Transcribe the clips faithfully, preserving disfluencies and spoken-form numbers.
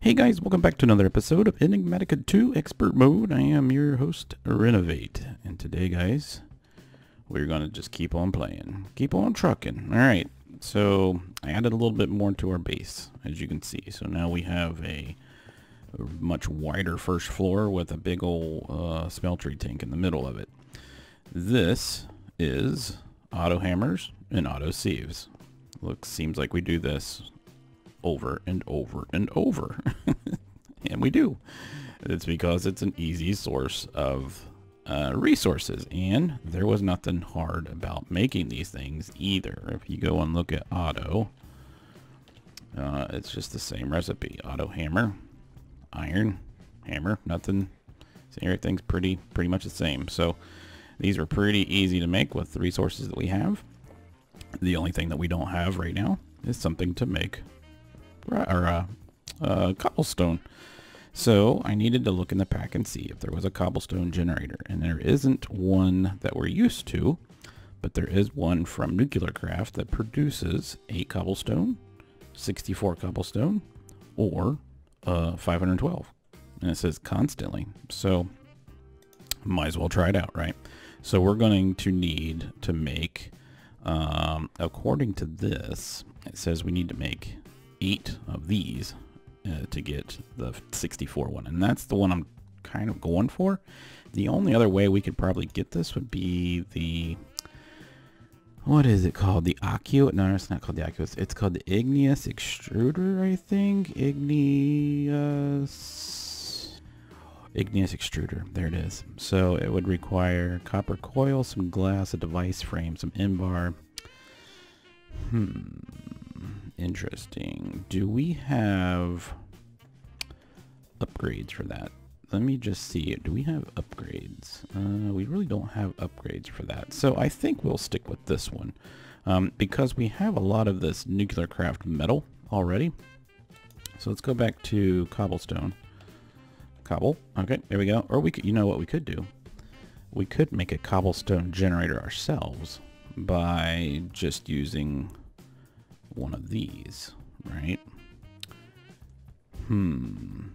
Hey guys, welcome back to another episode of Enigmatica two Expert Mode. I am your host, Renovate. And today, guys, we're going to just keep on playing. Keep on trucking. Alright, so I added a little bit more to our base, as you can see. So now we have a much wider first floor with a big old uh, smeltery tank in the middle of it. This is auto hammers and auto sieves. Looks, seems like we do this over and over and over. And we do. It's because it's an easy source of uh, resources, and there was nothing hard about making these things either. If you go and look at auto, uh, it's just the same recipe. Auto hammer, iron, hammer, nothing. So everything's pretty pretty much the same. So these are pretty easy to make with the resources that we have. The only thing that we don't have right now is something to make or uh, uh, cobblestone. So I needed to look in the pack and see if there was a cobblestone generator, and there isn't one that we're used to, but there is one from Nuclear Craft that produces eight cobblestone, sixty-four cobblestone, or uh, five hundred twelve, and it says constantly. So might as well try it out, right? So we're going to need to make, um, according to this, it says we need to make eight of these uh, to get the sixty-four one, and that's the one I'm kind of going for. The only other way we could probably get this would be the, what is it called, the Ocu? No, it's not called the Ocu. It's called the igneous extruder, I think. Igneous igneous extruder, there it is. So it would require copper coil, some glass, a device frame, some end bar. hmm Interesting. Do we have upgrades for that? Let me just see. Do we have upgrades? Uh, we really don't have upgrades for that. So I think we'll stick with this one, um, because we have a lot of this Nuclear Craft metal already. So let's go back to cobblestone. Cobble. Okay, there we go. Or we could, you know what we could do? We could make a cobblestone generator ourselves by just using one of these, right? Hmm.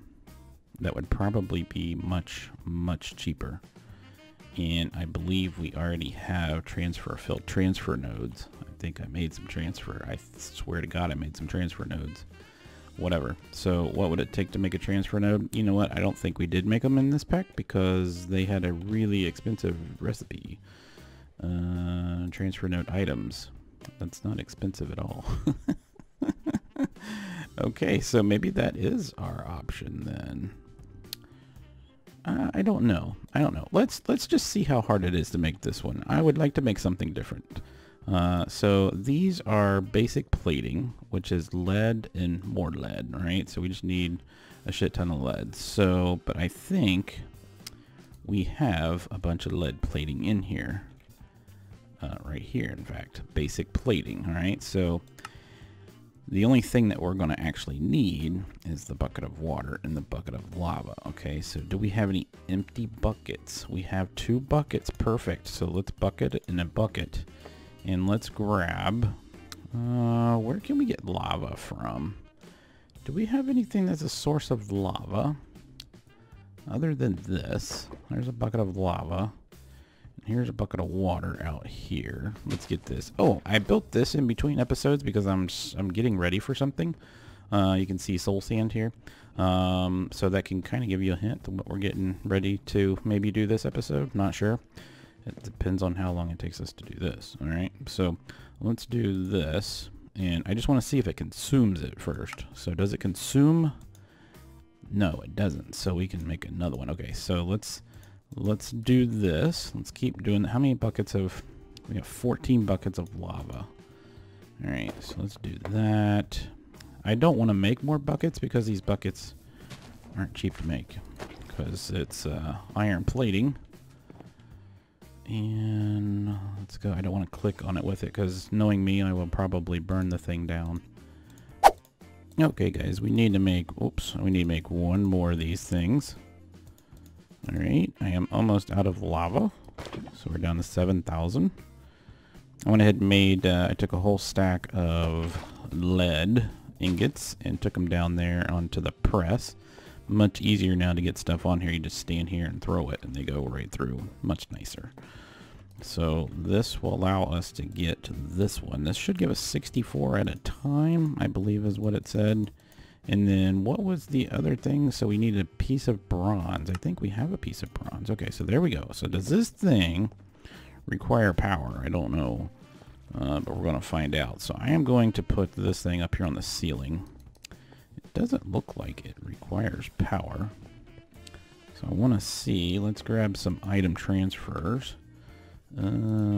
That would probably be much, much cheaper. And I believe we already have transfer filled transfer nodes. I think I made some transfer. I swear to God, I made some transfer nodes. Whatever. So what would it take to make a transfer node? You know what? I don't think we did make them in this pack because they had a really expensive recipe. Uh, transfer node items. That's not expensive at all. Okay, so maybe that is our option then. Uh, I don't know. I don't know. Let's let's just see how hard it is to make this one. I would like to make something different. Uh, so these are basic plating, which is lead and more lead, right? So we just need a shit ton of lead. So, but I think we have a bunch of lead plating in here. Uh, right here, in fact, basic plating. All right, so the only thing that we're going to actually need is the bucket of water and the bucket of lava. Okay, so do we have any empty buckets? We have two buckets. Perfect. So let's bucket it in a bucket, and let's grab, uh, where can we get lava from? Do we have anything that's a source of lava other than this? There's a bucket of lava. Here's a bucket of water out here. Let's get this. Oh, I built this in between episodes because I'm I'm getting ready for something. Uh, you can see soul sand here. Um, so that can kind of give you a hint of what we're getting ready to maybe do this episode. Not sure. It depends on how long it takes us to do this. All right. So let's do this. And I just want to see if it consumes it first. So does it consume? No, it doesn't. So we can make another one. Okay, so let's... Let's do this. Let's keep doing that. How many buckets of... We have fourteen buckets of lava. All right, so let's do that. I don't want to make more buckets because these buckets aren't cheap to make because it's uh, iron plating. And let's go. I don't want to click on it with it because knowing me, I will probably burn the thing down. Okay, guys, we need to make... Oops, we need to make one more of these things. All right, I am almost out of lava, so we're down to seven thousand. I went ahead and made, uh, I took a whole stack of lead ingots and took them down there onto the press. Much easier now to get stuff on here. You just stand here and throw it and they go right through. Much nicer. So this will allow us to get this one. This should give us sixty-four at a time, I believe is what it said. And then what was the other thing? So we need a piece of bronze. I think we have a piece of bronze. Okay, so there we go. So does this thing require power? I don't know, uh, but we're going to find out. So I am going to put this thing up here on the ceiling. It doesn't look like it requires power. So I want to see. Let's grab some item transfers. Uh,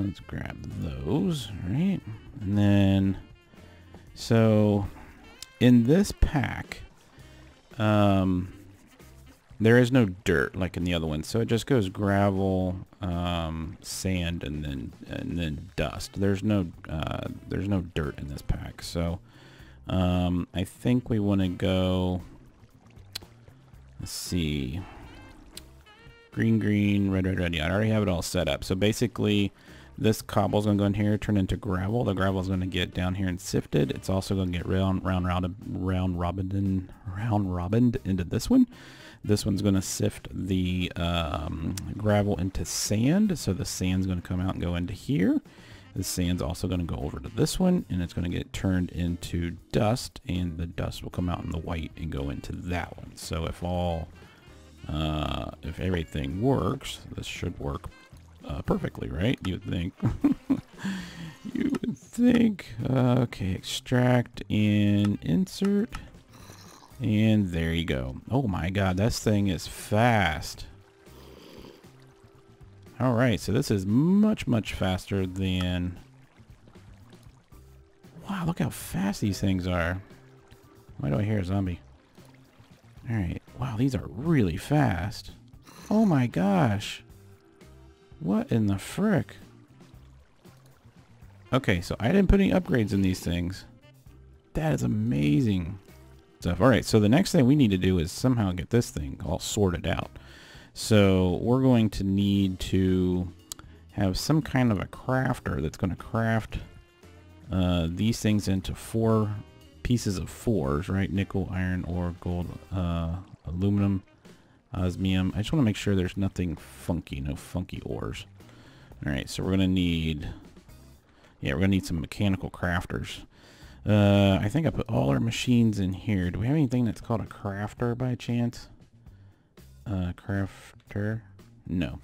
let's grab those, right? And then, so in this pack, um, there is no dirt like in the other one. So it just goes gravel, um, sand, and then and then dust. There's no uh, there's no dirt in this pack. So um, I think we want to go. Let's see. Green, green, red, red, red. Yeah, I already have it all set up. So basically, this cobble's gonna go in here, turn into gravel. The gravel's gonna get down here and sifted. It's also gonna get round, round, round, round, robined, round, robined into this one. This one's gonna sift the um, gravel into sand. So the sand's gonna come out and go into here. The sand's also gonna go over to this one, and it's gonna get turned into dust. And the dust will come out in the white and go into that one. So if all Uh, if everything works, this should work uh, perfectly, right? You would think. You would think. Uh, okay, extract and insert. And there you go. Oh my god, this thing is fast. Alright, so this is much, much faster than... Wow, look how fast these things are. Why do I hear a zombie? Alright, wow, these are really fast. Oh my gosh. What in the frick? Okay, so I didn't put any upgrades in these things. That is amazing stuff. Alright, so the next thing we need to do is somehow get this thing all sorted out. So we're going to need to have some kind of a crafter that's going to craft uh, these things into four pieces of fours, right? Nickel, iron, ore, gold, uh, aluminum, osmium. I just want to make sure there's nothing funky, no funky ores. All right, so we're gonna need, yeah, we're gonna need some mechanical crafters. Uh, I think I put all our machines in here. Do we have anything that's called a crafter by chance? Uh, crafter? No.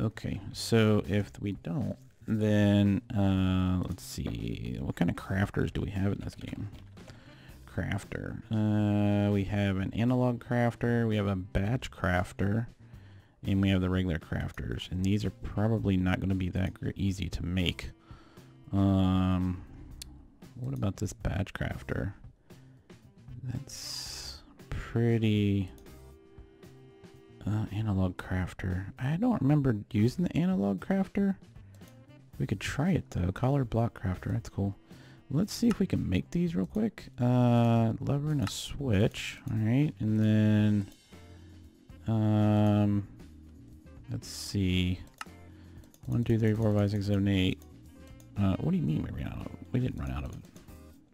Okay, so if we don't, then uh, let's see. What kind of crafters do we have in this game? Crafter. Uh, we have an analog crafter, we have a batch crafter, and we have the regular crafters. And these are probably not going to be that easy to make. Um, what about this batch crafter? That's pretty... Uh, analog crafter. I don't remember using the analog crafter. We could try it though. Collar block crafter. That's cool. Let's see if we can make these real quick. Uh, lever and a switch. All right, and then um, let's see. One, two, three, four, five, six, seven, eight. Uh, what do you mean we ran out of? We didn't run out of.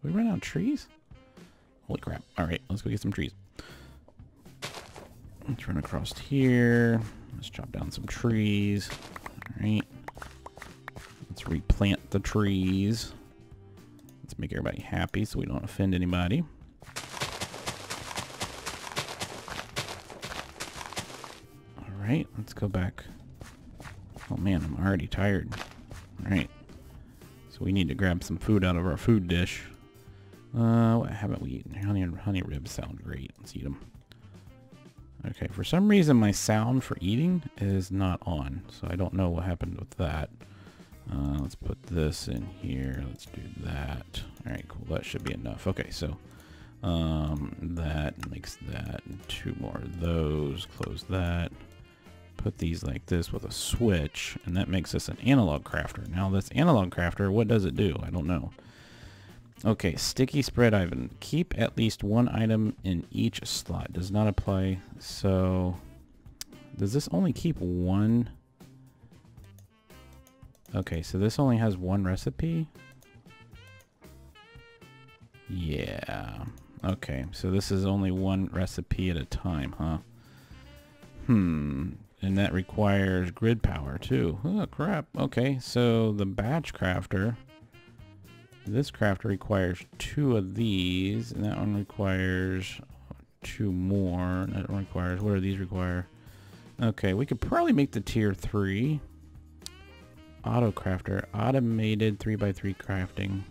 We ran out of trees. Holy crap! All right, let's go get some trees. Let's run across here. Let's chop down some trees. All right. Let's replant the trees. Let's make everybody happy so we don't offend anybody. All right, let's go back. Oh man, I'm already tired. All right, so we need to grab some food out of our food dish. Uh, what haven't we eaten? Honey, honey ribs sound great. Let's eat them. Okay, for some reason my sound for eating is not on, so I don't know what happened with that. Uh, let's put this in here. Let's do that. All right, cool. That should be enough. Okay, so um, that makes that two more of those. Close that. Put these like this with a switch, and that makes us an analog crafter. Now this analog crafter, what does it do? I don't know. Okay, sticky spread item. Keep at least one item in each slot. Does not apply. So does this only keep one? Okay, so this only has one recipe. Yeah. Okay, so this is only one recipe at a time, huh? Hmm. And that requires grid power too. Oh, crap. Okay, so the batch crafter. This crafter requires two of these, and that one requires two more. That one requires, what do these require? Okay, we could probably make the tier three. Auto crafter, automated three by three crafting.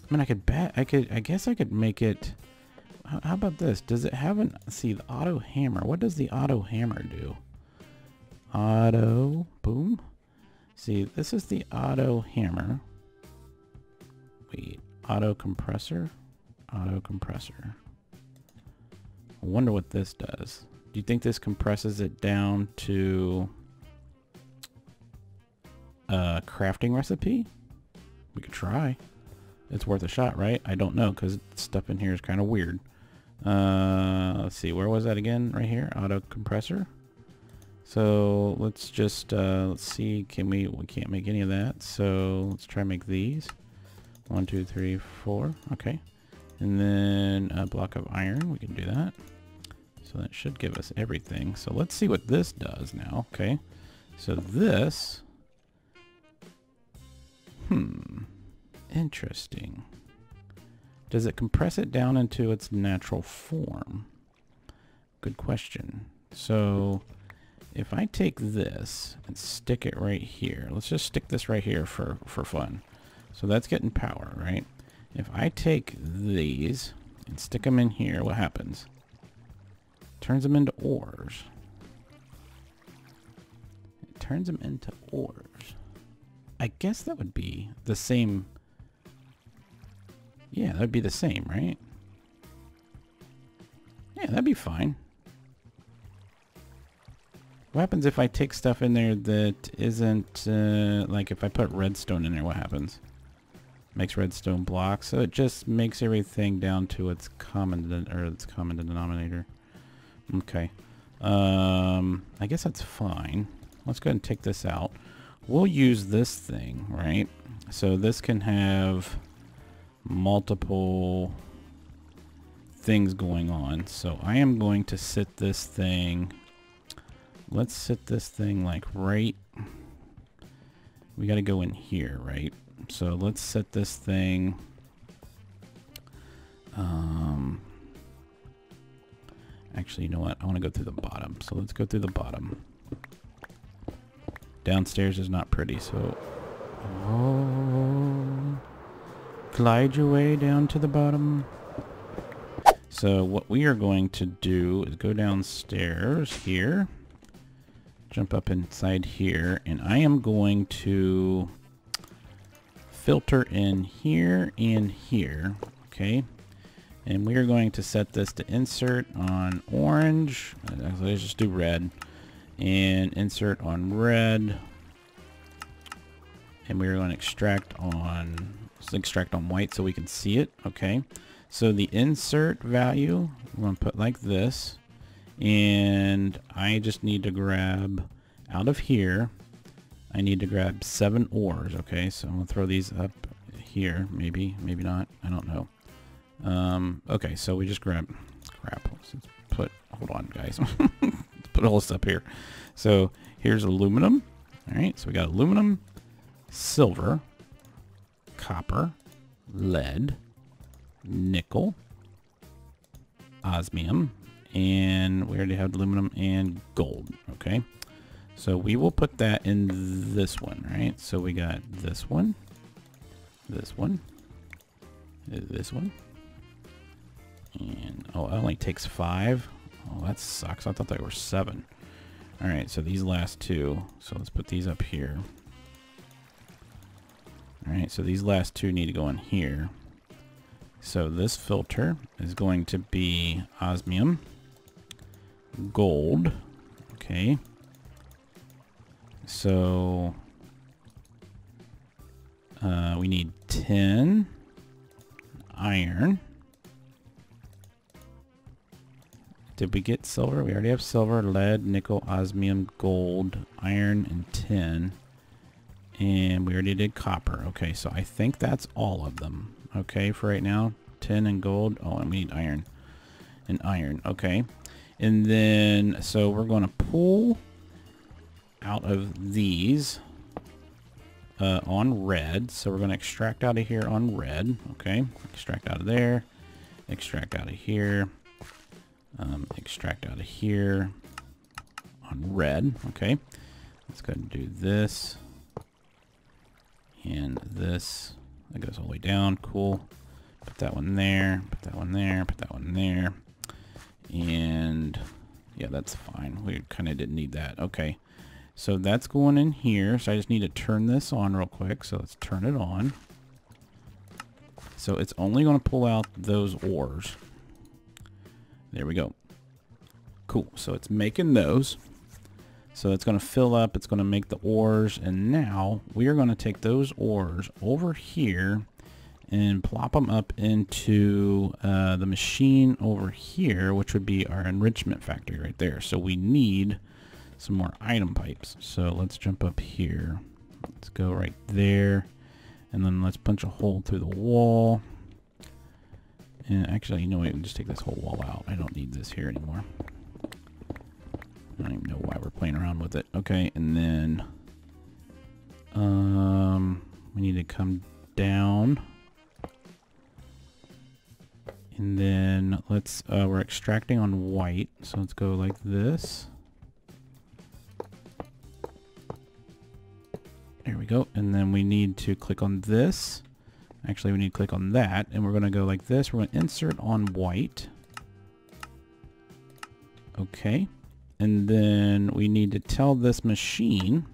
I mean, I could bet, I could, I guess I could make it, how about this? Does it have an, see, the auto hammer. What does the auto hammer do? Auto, boom. See, this is the auto hammer. Wait, auto compressor, auto compressor. I wonder what this does. Do you think this compresses it down to a crafting recipe? We could try. It's worth a shot, right? I don't know, because stuff in here is kind of weird. Uh, let's see, where was that again? Right here, auto compressor. So let's just, uh, let's see, can we, we can't make any of that. So let's try and make these. One, two, three, four, okay. And then a block of iron, we can do that. So that should give us everything. So let's see what this does now, okay. So this, hmm. Interesting. Does it compress it down into its natural form? Good question. So if I take this and stick it right here, let's just stick this right here for, for fun. So that's getting power, right? If I take these and stick them in here, what happens? Turns them into ores. It turns them into ores. I guess that would be the same. Yeah, that'd be the same, right? Yeah, that'd be fine. What happens if I take stuff in there that isn't, uh, like if I put redstone in there, what happens? Makes redstone blocks, so it just makes everything down to its common, or its common denominator. Okay. Um, I guess that's fine. Let's go ahead and take this out. We'll use this thing, right? So this can have multiple things going on. So I am going to sit this thing. Let's sit this thing like right. We got to go in here, right? So let's set this thing. Um, actually, you know what? I want to go through the bottom. So let's go through the bottom. Downstairs is not pretty, so... Oh, glide your way down to the bottom. So what we are going to do is go downstairs here, jump up inside here, and I am going to filter in here and here, okay? And we are going to set this to insert on orange. Let's just do red. And insert on red, and we're going to extract on let's extract on white so we can see it. Okay, so the insert value we're going to put like this, and I just need to grab out of here. I need to grab seven ores. Okay, so I'm gonna throw these up here. Maybe, maybe not. I don't know. Um, okay, so we just grab crap. Let's put hold on, guys. Put all this up here. So here's aluminum. All right, so we got aluminum, silver, copper, lead, nickel, osmium, and we already have aluminum and gold. Okay, so we will put that in this one, right? So we got this one, this one, this one, and oh, it only takes five. Oh, that sucks. I thought they were seven. All right, so these last two. So let's put these up here. All right, so these last two need to go in here. So this filter is going to be osmium, gold. Okay. So uh, we need tin, iron. Did we get silver? We already have silver, lead, nickel, osmium, gold, iron, and tin. And we already did copper. Okay, so I think that's all of them. Okay, for right now, tin and gold. Oh, and we need iron. And iron, okay. And then, so we're going to pull out of these uh, on red. So we're going to extract out of here on red. Okay, extract out of there. Extract out of here. Um, extract out of here on red. Okay, let's go ahead and do this. And this, that goes all the way down, cool. Put that one there, put that one there, put that one there. And yeah, that's fine. We kind of didn't need that. Okay, so that's going in here. So I just need to turn this on real quick. So let's turn it on. So it's only going to pull out those ores. There we go. Cool, so it's making those. So it's going to fill up, it's going to make the ores, and now we are going to take those ores over here and plop them up into uh, the machine over here, which would be our enrichment factory right there. So we need some more item pipes. So let's jump up here. Let's go right there. And then let's punch a hole through the wall. And actually, you know what, we can just take this whole wall out. I don't need this here anymore. I don't even know why we're playing around with it. Okay, and then um, we need to come down. And then let's, uh, we're extracting on white. So let's go like this. There we go. And then we need to click on this. Actually, we need to click on that. And we're gonna go like this. We're gonna insert on white. Okay. And then we need to tell this machine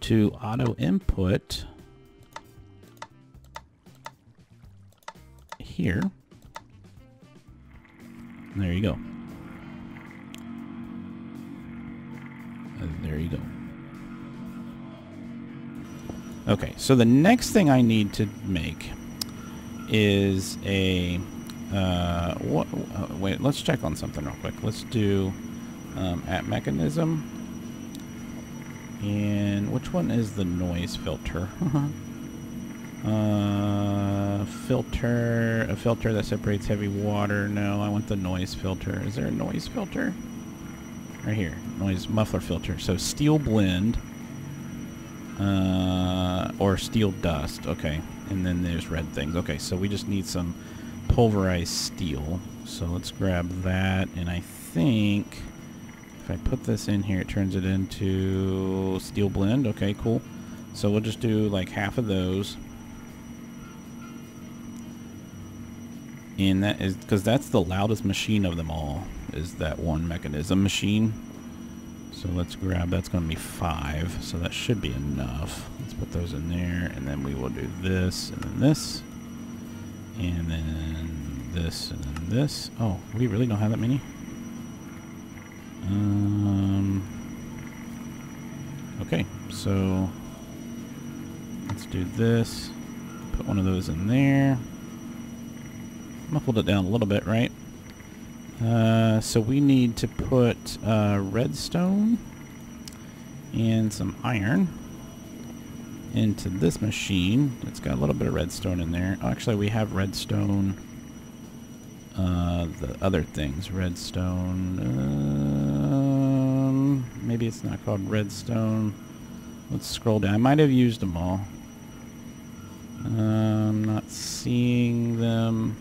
to auto input here. There you go. And there you go. Okay, so the next thing I need to make is a Uh, what, uh, wait, let's check on something real quick. Let's do um, at mechanism. And which one is the noise filter? uh, filter, a filter that separates heavy water. No, I want the noise filter. Is there a noise filter? Right here, noise muffler filter. So steel blend uh, or steel dust. Okay, and then there's red things. Okay, so we just need some pulverized steel. So let's grab that, and I think if I put this in here it turns it into steel blend. Okay, cool. So we'll just do like half of those, and that is because that's the loudest machine of them all, is that one mechanism machine. So let's grab, that's going to be five, so that should be enough. Let's put those in there, and then we will do this, and then this, and then this, and then this. Oh, we really don't have that many? Um, okay, so let's do this. Put one of those in there. Muffled it down a little bit, right? Uh, so we need to put uh, redstone and some iron into this machine. It's got a little bit of redstone in there. Oh, actually, we have redstone. Uh, the other things, redstone. Um, maybe it's not called redstone. Let's scroll down. I might have used them all. Uh, I'm not seeing them.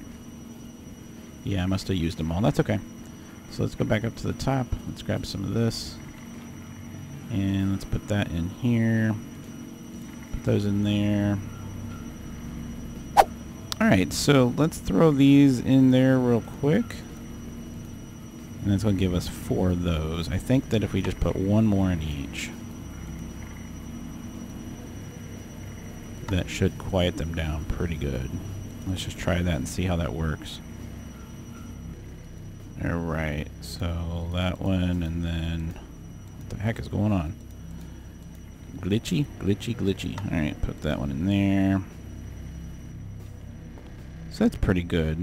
Yeah, I must have used them all. That's okay. So let's go back up to the top. Let's grab some of this, and let's put that in here. Those in there. Alright, so let's throw these in there real quick. And that's going to give us four of those. I think that if we just put one more in each, that should quiet them down pretty good. Let's just try that and see how that works. Alright, so that one, and then what the heck is going on? Glitchy, glitchy, glitchy. Alright, put that one in there. So that's pretty good.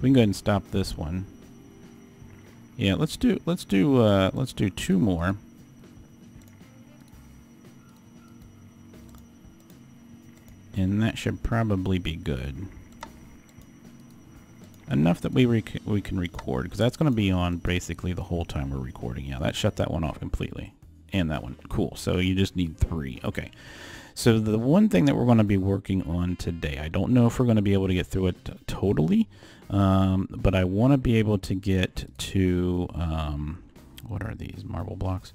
We can go ahead and stop this one. Yeah, let's do let's do uh let's do two more. And that should probably be good. Enough that we rec we can record, because that's going to be on basically the whole time we're recording. Yeah, that shut that one off completely. And that one. Cool. So you just need three. Okay. So the one thing that we're going to be working on today, I don't know if we're going to be able to get through it totally, um, but I want to be able to get to, um, what are these marble blocks?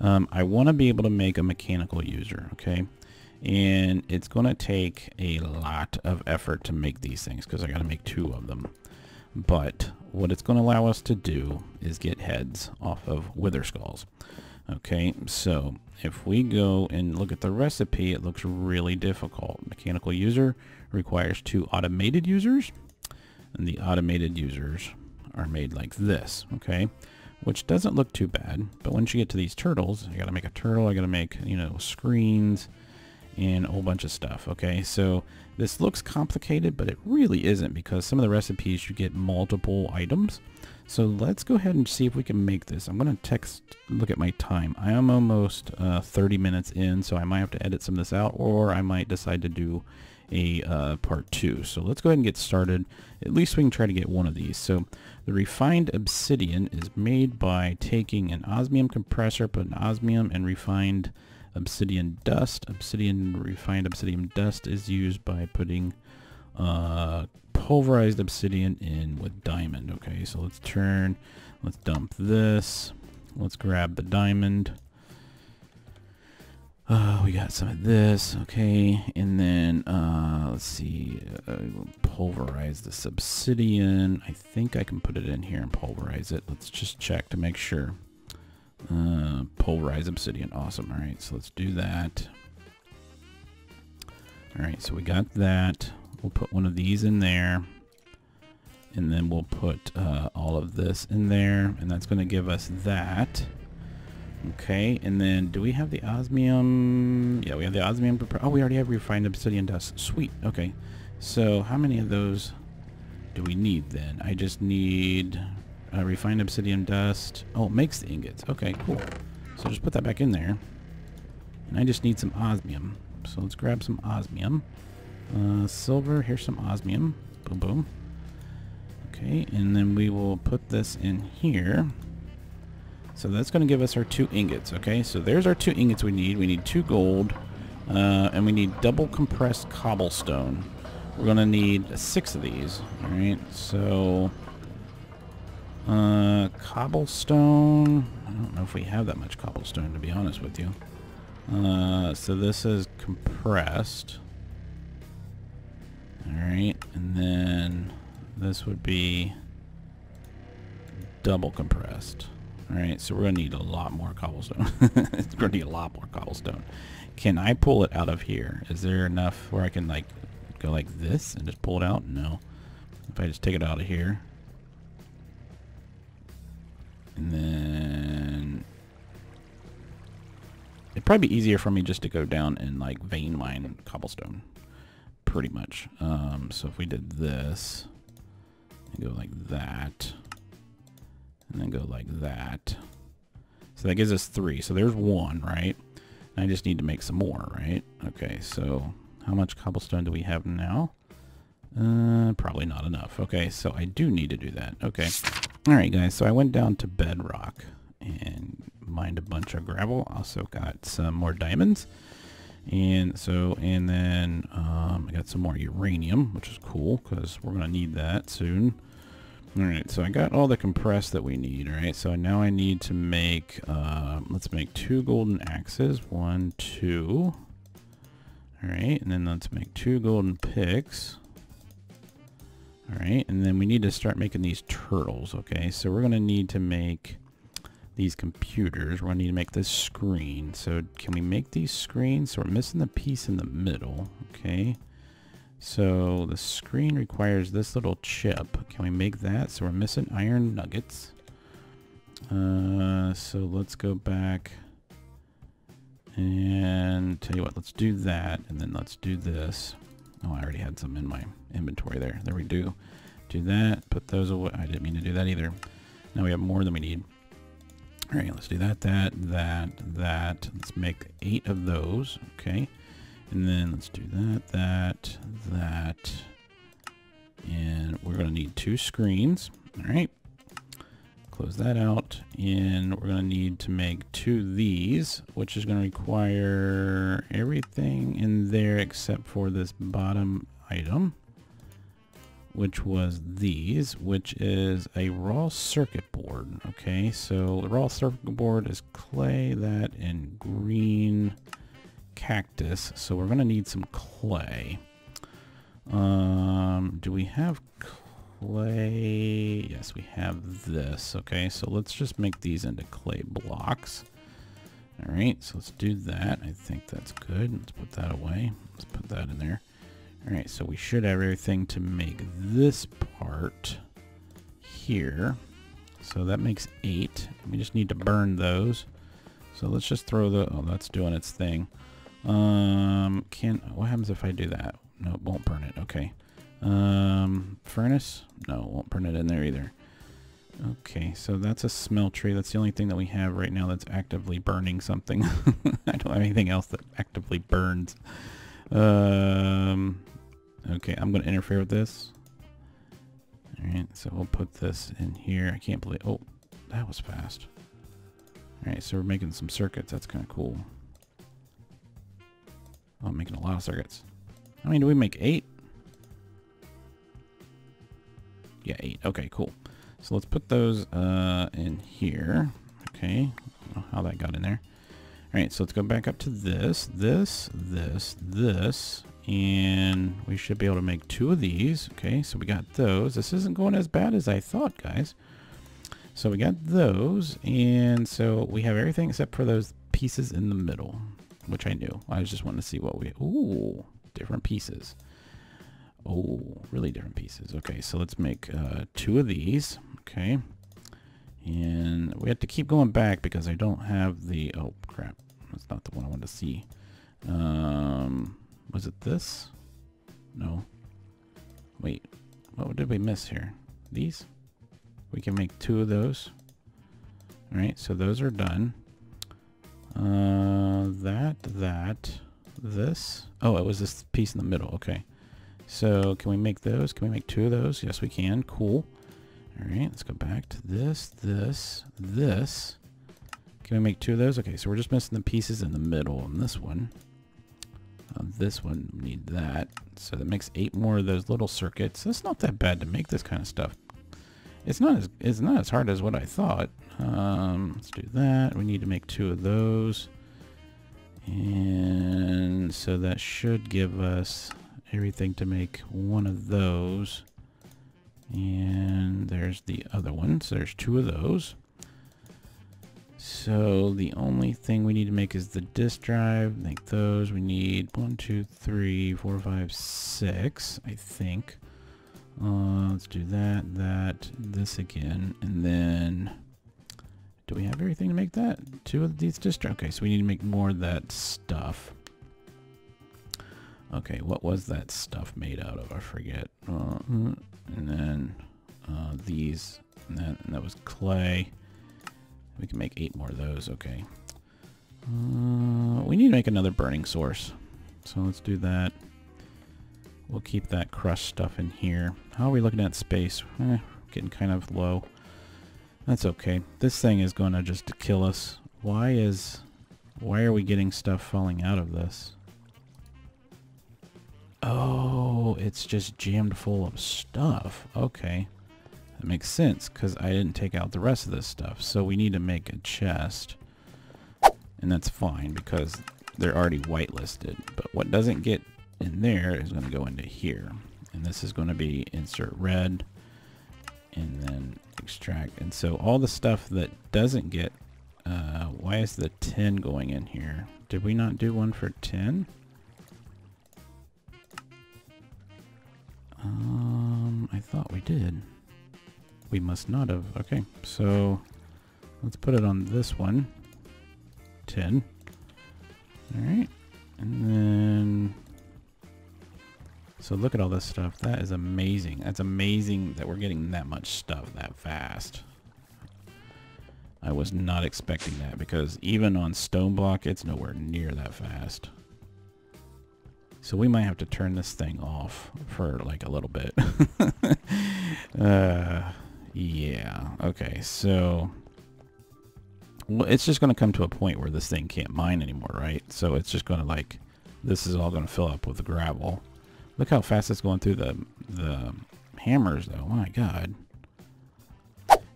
Um, I want to be able to make a mechanical user, okay? And it's going to take a lot of effort to make these things because I got to make two of them. But what it's going to allow us to do is get heads off of wither skulls. Okay, so if we go and look at the recipe, it looks really difficult. Mechanical user requires two automated users, and the automated users are made like this, okay? Which doesn't look too bad, but once you get to these turtles, I gotta make a turtle, I gotta make, you know, screens, and a whole bunch of stuff, okay? So this looks complicated, but it really isn't, because some of the recipes you get multiple items. So let's go ahead and see if we can make this. I'm gonna text, look at my time. I am almost uh, thirty minutes in, so I might have to edit some of this out, or I might decide to do a uh, part two. So let's go ahead and get started. At least we can try to get one of these. So the refined obsidian is made by taking an osmium compressor, putting osmium and refined obsidian dust. Obsidian, refined obsidian dust is used by putting uh, pulverized obsidian in with diamond. Okay, so let's turn, let's dump this, let's grab the diamond. Uh, we got some of this, okay, and then uh, let's see, uh, we'll pulverize this obsidian. I think I can put it in here and pulverize it. Let's just check to make sure. Uh, pulverize obsidian, awesome. All right, so let's do that. All right, so we got that. We'll put one of these in there, and then we'll put uh, all of this in there, and that's going to give us that. Okay, and then do we have the osmium? Yeah, we have the osmium. Oh, we already have refined obsidian dust. Sweet. Okay, so how many of those do we need then? I just need uh, refined obsidian dust. Oh, it makes the ingots. Okay, cool. So just put that back in there. And I just need some osmium. So let's grab some osmium. Uh, silver, here's some osmium. Boom, boom. Okay, and then we will put this in here. So that's going to give us our two ingots, okay? So there's our two ingots we need. We need two gold, uh, and we need double compressed cobblestone. We're going to need six of these, all right? So uh, cobblestone, I don't know if we have that much cobblestone, to be honest with you. Uh, so this is compressed. All right, and then this would be double compressed. All right, so we're going to need a lot more cobblestone. It's going to need a lot more cobblestone. Can I pull it out of here? Is there enough where I can, like, go like this and just pull it out? No. If I just take it out of here. And then it'd probably be easier for me just to go down and, like, vein mine cobblestone. Pretty much. Um, so if we did this and go like that, and then go like that. So that gives us three. So there's one, right? And I just need to make some more, right? Okay, so how much cobblestone do we have now? Uh, probably not enough. Okay, so I do need to do that. Okay. All right, guys. So I went down to bedrock and mined a bunch of gravel. Also got some more diamonds. And so, and then um, I got some more uranium, which is cool because we're going to need that soon. Alright, so I got all the compressed that we need, alright? So now I need to make, uh, let's make two golden axes. One, two. Alright, and then let's make two golden picks. Alright, and then we need to start making these turtles, okay? So we're going to need to make these computers. We're going to need to make this screen. So can we make these screens? So we're missing the piece in the middle, okay? So the screen requires this little chip. Can we make that? So we're missing iron nuggets. Uh, so let's go back and tell you what, let's do that. And then let's do this. Oh, I already had some in my inventory there. There we do. Do that, put those away. I didn't mean to do that either. Now we have more than we need. All right, let's do that, that, that, that. Let's make eight of those, okay? And then let's do that, that, that. And we're going to need two screens. All right. Close that out. And we're going to need to make two of these, which is going to require everything in there except for this bottom item, which was these, which is a raw circuit board. Okay, so the raw circuit board is clay, that, and green cactus. So we're going to need some clay. Um, do we have clay? Yes, we have this. Okay, so let's just make these into clay blocks. All right, so let's do that. I think that's good. Let's put that away. Let's put that in there. All right, so we should have everything to make this part here. So that makes eight. We just need to burn those. So let's just throw the, oh, that's doing its thing. Um, can, what happens if I do that? No, it won't burn it, okay. Um, furnace? No, it won't burn it in there either. Okay, so that's a smeltery. That's the only thing that we have right now that's actively burning something. I don't have anything else that actively burns. Um, okay, I'm going to interfere with this. All right, so we'll put this in here. I can't believe, oh, that was fast. All right, so we're making some circuits. That's kind of cool. Oh, I'm making a lot of circuits. I mean, do we make eight? Yeah, eight. Okay, cool. So let's put those uh, in here. Okay, I don't know how that got in there. All right, so let's go back up to this, this, this, this, and we should be able to make two of these. Okay, so we got those. This isn't going as bad as I thought, guys. So we got those, and so we have everything except for those pieces in the middle, which I knew. I was just wanting to see what we, ooh, different pieces. Oh, really different pieces. Okay, so let's make uh, two of these, okay. And we have to keep going back because I don't have the, oh crap, that's not the one I wanted to see. Um, was it this? No. Wait, what did we miss here? These? We can make two of those. All right, so those are done. Uh, that, that, this. Oh, it was this piece in the middle, okay. So can we make those? Can we make two of those? Yes, we can, cool. All right, let's go back to this, this, this. Can we make two of those? Okay, so we're just missing the pieces in the middle on this one. On this one, we need that. So that makes eight more of those little circuits. That's not that bad to make this kind of stuff. It's not as, it's not as hard as what I thought. Um, let's do that. We need to make two of those. And so that should give us everything to make one of those. And there's the other one, so there's two of those. So the only thing we need to make is the disk drive. Make those. We need one, two, three, four, five, six, I think. Uh, let's do that, that, this again, and then do we have everything to make that? Two of these disk drives. Okay, so we need to make more of that stuff. Okay, what was that stuff made out of? I forget. Uh, and then uh, these, and that, and that was clay. We can make eight more of those, okay. Uh, we need to make another burning source. So let's do that. We'll keep that crushed stuff in here. How are we looking at space? Eh, getting kind of low. That's okay. This thing is gonna just kill us. Why is, why are we getting stuff falling out of this? Oh, it's just jammed full of stuff. Okay, that makes sense because I didn't take out the rest of this stuff. So we need to make a chest, and that's fine because they're already whitelisted. But what doesn't get in there is going to go into here, and this is going to be insert red, and then extract. And so all the stuff that doesn't get, uh, why is the ten going in here? Did we not do one for ten? Um, I thought we did. We must not have. Okay, so let's put it on this one. ten. All right, and then so look at all this stuff. That is amazing. That's amazing that we're getting that much stuff that fast. I was not expecting that because even on stone block, it's nowhere near that fast. So we might have to turn this thing off for like a little bit. uh, yeah. Okay, so it's just going to come to a point where this thing can't mine anymore, right? So it's just going to like, this is all going to fill up with the gravel. Look how fast it's going through the, the hammers though. My God.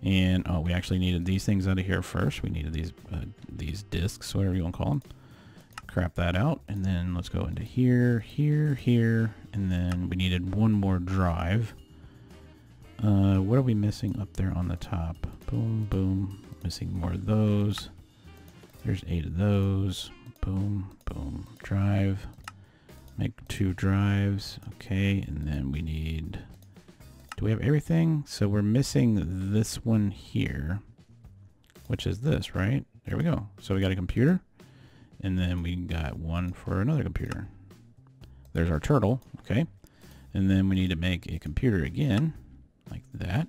And, oh, we actually needed these things out of here first. We needed these, uh, these discs, whatever you want to call them. Crap that out. And then let's go into here, here, here. And then we needed one more drive. Uh, what are we missing up there on the top? Boom, boom. Missing more of those. There's eight of those. Boom, boom. Drive. Make two drives. Okay. And then we need... Do we have everything? So we're missing this one here, which is this, right? There we go. So we got a computer, and then we got one for another computer. There's our turtle, okay? And then we need to make a computer again, like that.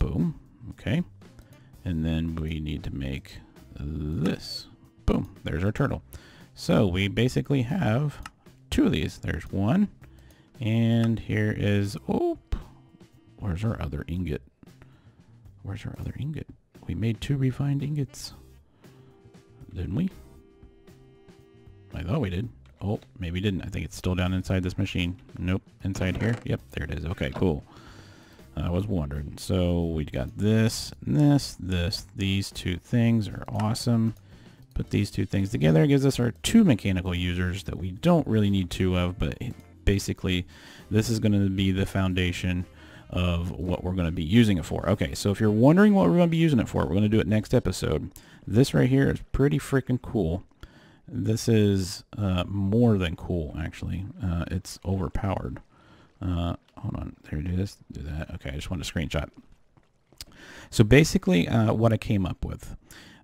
Boom, okay? And then we need to make this. Boom, there's our turtle. So we basically have two of these. There's one, and here is, oh, where's our other ingot? Where's our other ingot? We made two refined ingots. Didn't we? I thought we did. Oh, maybe didn't. I think it's still down inside this machine. Nope. Inside here. Yep. There it is. Okay, cool. I was wondering. So we got this, and this, this. These two things are awesome. Put these two things together. It gives us our two mechanical users that we don't really need two of, but it, basically this is going to be the foundation of what we're going to be using it for. Okay, so if you're wondering what we're going to be using it for, we're going to do it next episode. This right here is pretty freaking cool. This is uh, more than cool, actually. Uh, it's overpowered. Uh, hold on, there it is. Do that. Okay, I just wanted a screenshot. So basically uh, what I came up with.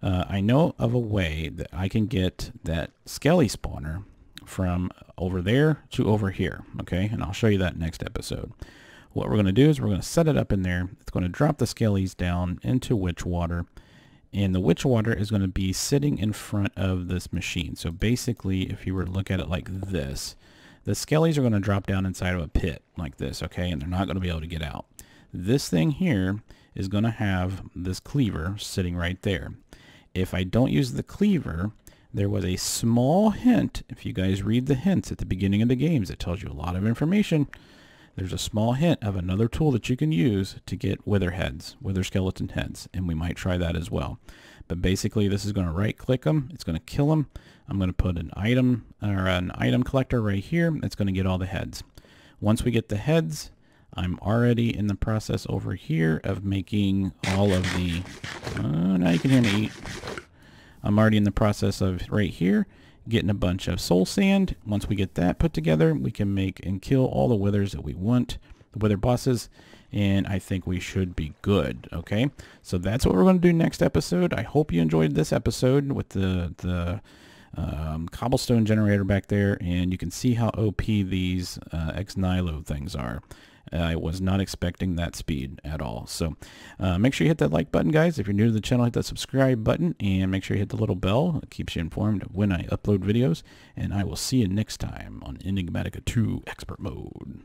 Uh, I know of a way that I can get that skelly spawner from over there to over here, okay? And I'll show you that next episode. What we're going to do is we're going to set it up in there. It's going to drop the skellies down into witch water, and the witch water is going to be sitting in front of this machine. So basically, if you were to look at it like this, the skellies are going to drop down inside of a pit like this, okay? And they're not going to be able to get out. This thing here is going to have this cleaver sitting right there. If I don't use the cleaver, there was a small hint. If you guys read the hints at the beginning of the games, it tells you a lot of information. There's a small hint of another tool that you can use to get wither heads, wither skeleton heads, and we might try that as well. But basically, this is going to right-click them. It's going to kill them. I'm going to put an item or an item collector right here. It's going to get all the heads. Once we get the heads, I'm already in the process over here of making all of the... Uh, now you can hear me eat. I'm already in the process of right here getting a bunch of soul sand. Once we get that put together, we can make and kill all the withers that we want, the wither bosses, and I think we should be good. Okay, so that's what we're going to do next episode. I hope you enjoyed this episode with the the um, cobblestone generator back there, and you can see how O P these uh, ex nihilo things are. I was not expecting that speed at all. So uh, make sure you hit that like button, guys. If you're new to the channel, hit that subscribe button, and make sure you hit the little bell. It keeps you informed of when I upload videos, and I will see you next time on Enigmatica two Expert Mode.